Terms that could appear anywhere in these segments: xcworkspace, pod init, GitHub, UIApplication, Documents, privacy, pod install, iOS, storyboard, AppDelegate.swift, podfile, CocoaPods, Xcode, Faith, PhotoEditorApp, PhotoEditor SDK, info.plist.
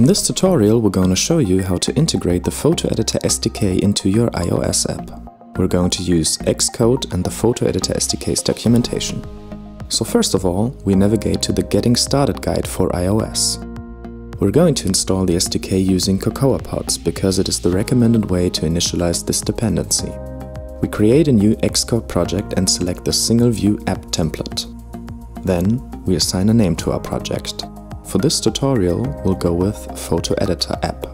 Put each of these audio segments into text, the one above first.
In this tutorial, we're going to show you how to integrate the PhotoEditor SDK into your iOS app. We're going to use Xcode and the PhotoEditor SDK's documentation. So first of all, we navigate to the Getting Started guide for iOS. We're going to install the SDK using CocoaPods because it is the recommended way to initialize this dependency. We create a new Xcode project and select the Single View App template. Then we assign a name to our project. For this tutorial, we'll go with PhotoEditorApp.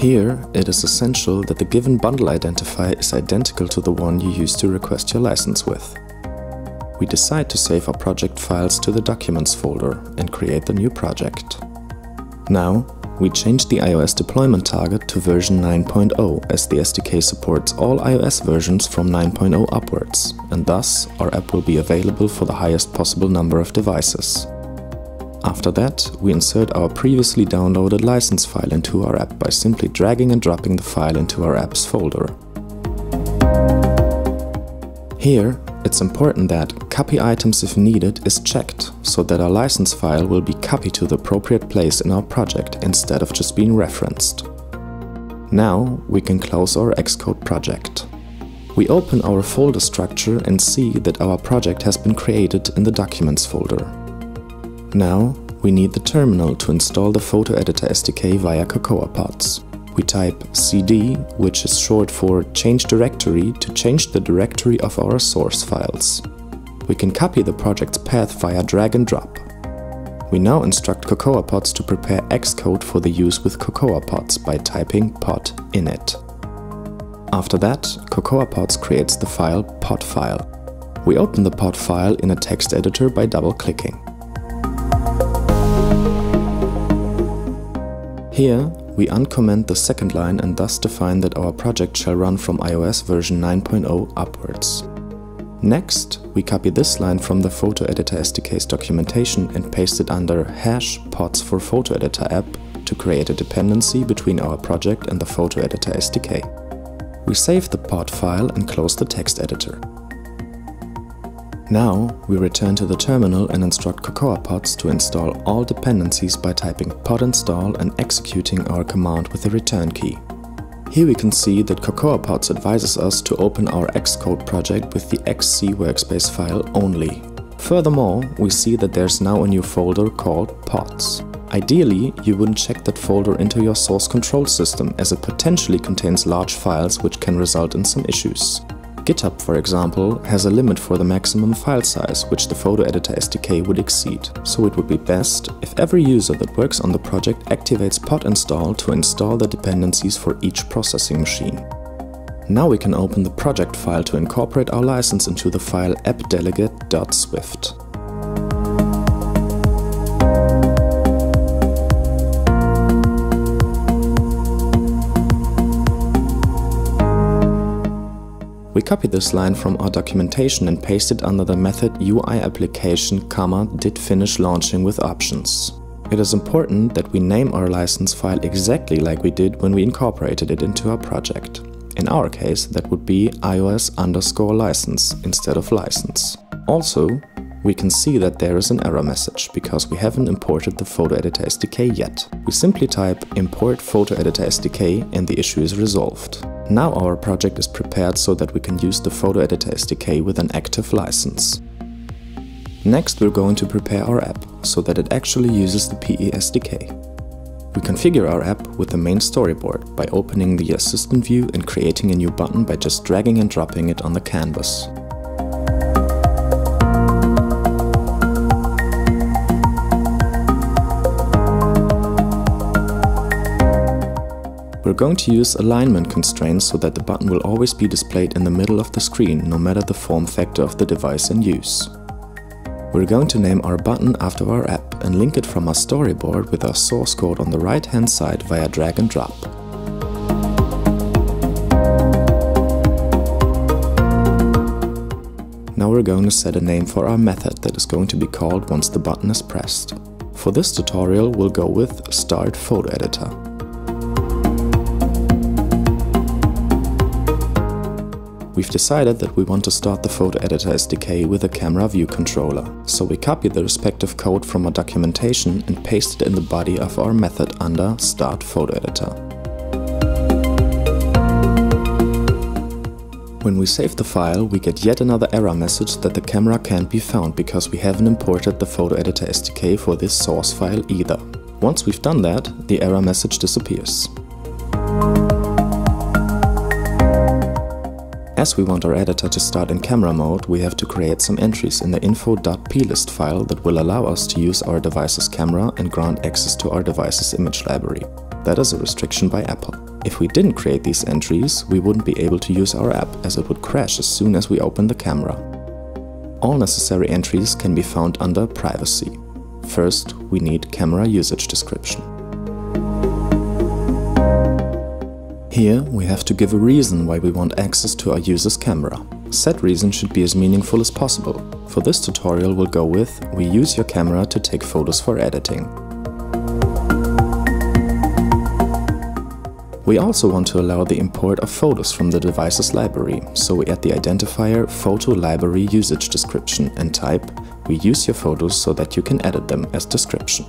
Here, it is essential that the given bundle identifier is identical to the one you used to request your license with. We decide to save our project files to the Documents folder and create the new project. Now, we change the iOS deployment target to version 9.0, as the SDK supports all iOS versions from 9.0 upwards, and thus our app will be available for the highest possible number of devices. After that, we insert our previously downloaded license file into our app by simply dragging and dropping the file into our app's folder. Here, it's important that copy items if needed is checked, so that our license file will be copied to the appropriate place in our project instead of just being referenced. Now we can close our Xcode project. We open our folder structure and see that our project has been created in the Documents folder. Now we need the terminal to install the PhotoEditor SDK via CocoaPods. We type cd, which is short for change directory, to change the directory of our source files. We can copy the project's path via drag and drop. We now instruct CocoaPods to prepare Xcode for the use with CocoaPods by typing pod init. After that, CocoaPods creates the file podfile. We open the podfile in a text editor by double-clicking. Here, we uncomment the second line and thus define that our project shall run from iOS version 9.0 upwards. Next, we copy this line from the PhotoEditor SDK's documentation and paste it under #pods for PhotoEditor app to create a dependency between our project and the PhotoEditor SDK. We save the pod file and close the text editor. Now, we return to the terminal and instruct CocoaPods to install all dependencies by typing pod install and executing our command with the return key. Here we can see that CocoaPods advises us to open our Xcode project with the xcworkspace file only. Furthermore, we see that there's now a new folder called pods. Ideally, you wouldn't check that folder into your source control system, as it potentially contains large files which can result in some issues. GitHub, for example, has a limit for the maximum file size which the PhotoEditor SDK would exceed, so it would be best if every user that works on the project activates pod install to install the dependencies for each processing machine. Now we can open the project file to incorporate our license into the file AppDelegate.swift. We copy this line from our documentation and paste it under the method UIApplication, did finish launching with options. It is important that we name our license file exactly like we did when we incorporated it into our project. In our case, that would be iOS_license instead of license. Also, we can see that there is an error message because we haven't imported the PhotoEditor SDK yet. We simply type import PhotoEditor SDK and the issue is resolved. Now our project is prepared so that we can use the PhotoEditor SDK with an active license. Next, we're going to prepare our app so that it actually uses the PE SDK. We configure our app with the main storyboard by opening the assistant view and creating a new button by just dragging and dropping it on the canvas. We're going to use alignment constraints so that the button will always be displayed in the middle of the screen, no matter the form factor of the device in use. We're going to name our button after our app and link it from our storyboard with our source code on the right-hand side via drag and drop. Now we're going to set a name for our method that is going to be called once the button is pressed. For this tutorial, we'll go with Start PhotoEditor. We've decided that we want to start the PhotoEditor SDK with a camera view controller. So we copy the respective code from our documentation and paste it in the body of our method under Start PhotoEditor. When we save the file, we get yet another error message that the camera can't be found because we haven't imported the PhotoEditor SDK for this source file either. Once we've done that, the error message disappears. As we want our editor to start in camera mode, we have to create some entries in the info.plist file that will allow us to use our device's camera and grant access to our device's image library. That is a restriction by Apple. If we didn't create these entries, we wouldn't be able to use our app as it would crash as soon as we open the camera. All necessary entries can be found under Privacy. First, we need camera usage description. Here, we have to give a reason why we want access to our user's camera. Set reason should be as meaningful as possible. For this tutorial, we'll go with, we use your camera to take photos for editing. We also want to allow the import of photos from the device's library, so we add the identifier photo library usage description and type, we use your photos so that you can edit them as description.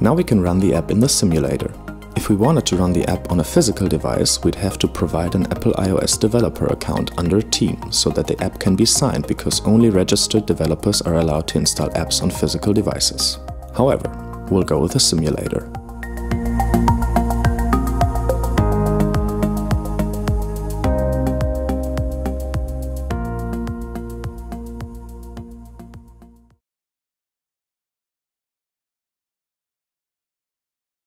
Now we can run the app in the simulator. If we wanted to run the app on a physical device, we'd have to provide an Apple iOS developer account under Team so that the app can be signed because only registered developers are allowed to install apps on physical devices. However, we'll go with a simulator.